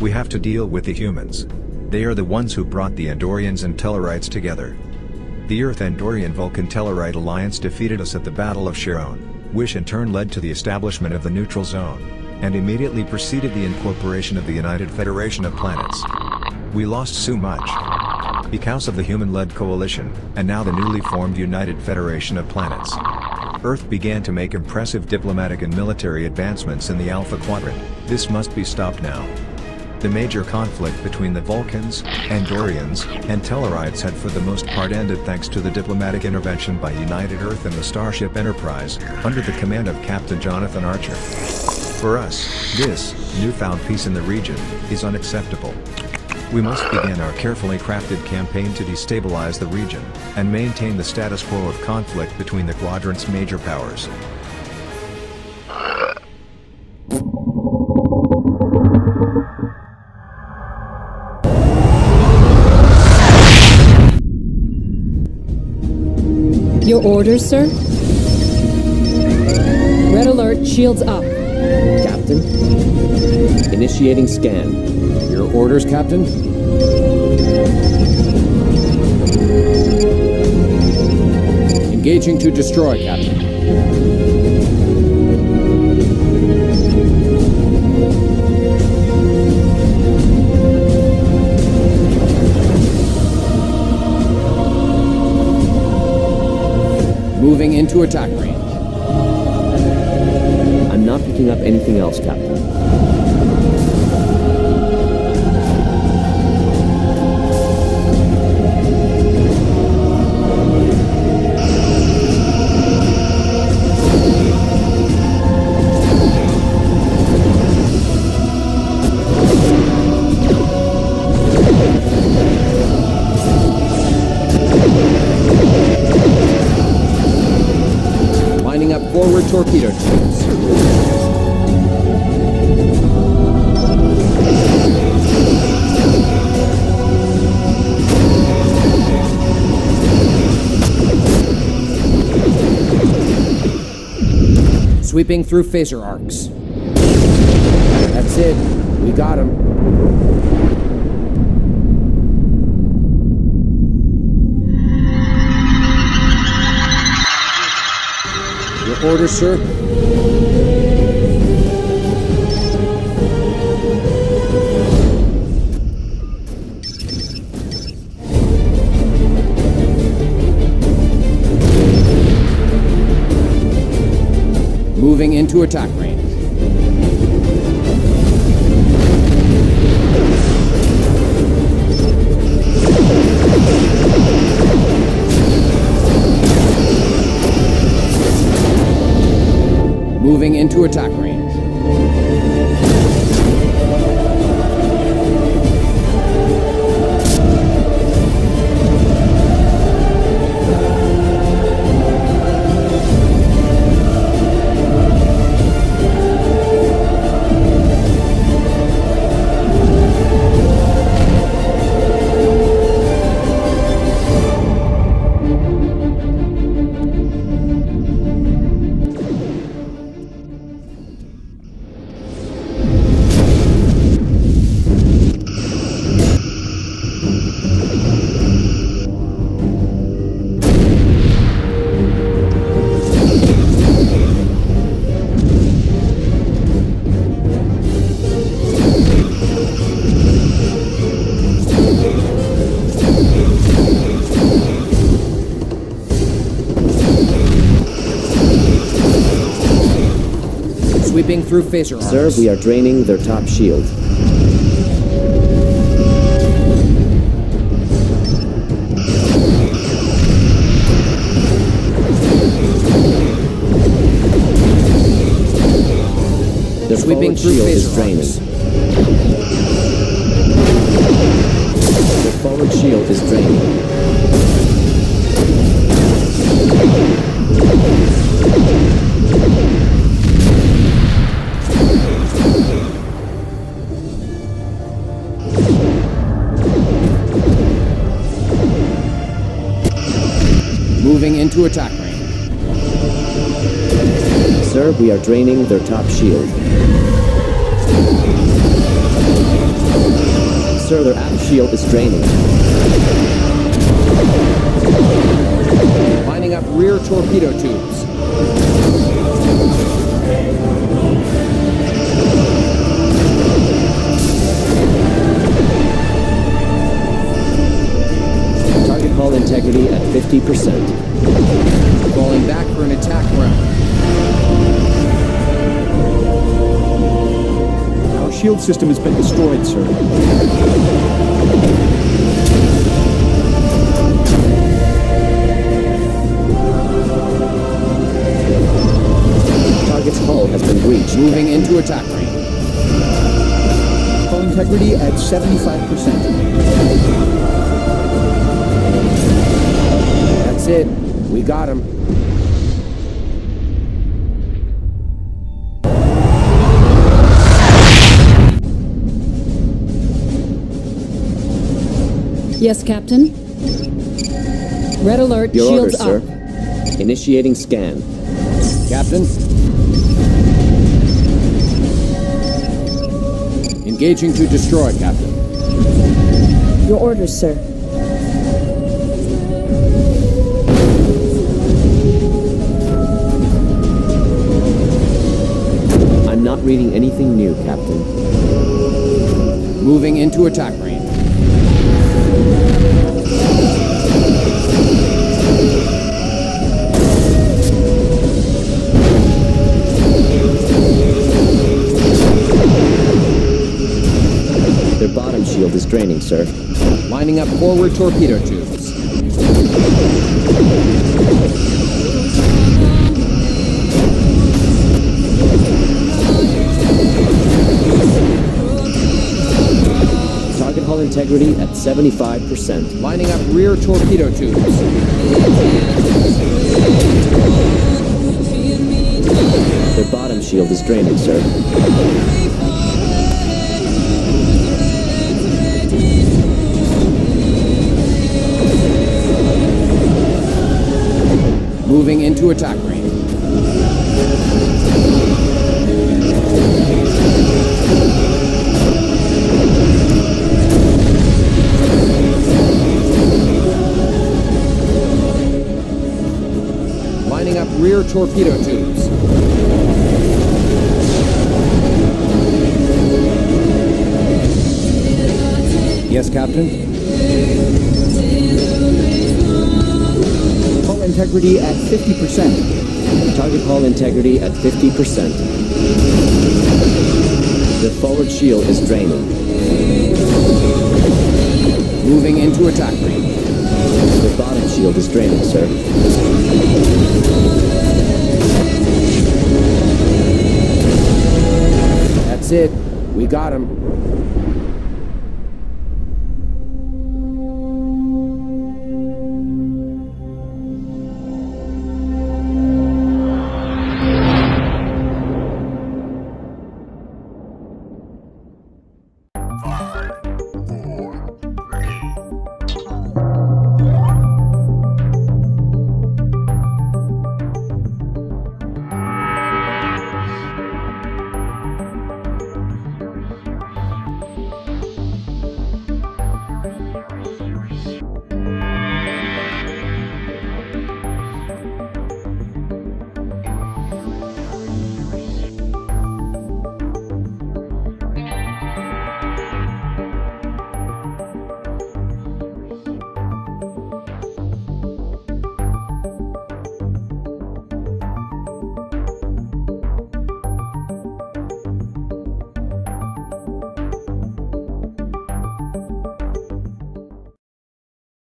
We have to deal with the humans. They are the ones who brought the Andorians and Tellarites together. The Earth-Andorian-Vulcan-Tellarite alliance defeated us at the Battle of Cheron, which in turn led to the establishment of the Neutral Zone, and immediately preceded the incorporation of the United Federation of Planets. We lost so much because of the human-led coalition, and now the newly formed United Federation of Planets. Earth began to make impressive diplomatic and military advancements in the Alpha Quadrant. This must be stopped now. The major conflict between the Vulcans, Andorians, and Tellarites had for the most part ended thanks to the diplomatic intervention by United Earth and the Starship Enterprise, under the command of Captain Jonathan Archer. For us, this newfound peace in the region is unacceptable. We must begin our carefully crafted campaign to destabilize the region, and maintain the status quo of conflict between the Quadrant's major powers. Your orders, sir? Red alert, shields up. Captain, initiating scan. Your orders, Captain? Engaging to destroy, Captain. Moving into attack range. I'm not picking up anything else, Captain. Forward torpedo tubes. Sweeping through phaser arcs. That's it. We got him. Orders, sir. Moving into attack range. Moving into attack range. Sweeping through phaser arms. Sir, we are draining their top shield. Their sweeping forward shield is draining. Their forward shield is draining. Moving into attack range. Sir, we are draining their top shield. Sir, their aft shield is draining. Lining up rear torpedo tubes. Target hull integrity at 50%. Falling back for an attack round. Our shield system has been destroyed, sir. Its hull has been breached. Moving into attack range. Hull integrity at 75%. That's it. We got him. Yes, Captain. Red alert. Your shields order, sir. Up. Initiating scan. Captain. Engaging to destroy, Captain. Your orders, sir. I'm not reading anything new, Captain. Moving into attack range. Shield is draining, sir. Lining up forward torpedo tubes. Target hull integrity at 75%. Lining up rear torpedo tubes. Their bottom shield is draining, sir. Moving into attack range. Lining up rear torpedo tubes. Yes, Captain. Hull integrity at 50%. Target hull integrity at 50%. The forward shield is draining. Moving into attack range. The bottom shield is draining, sir. That's it. We got him.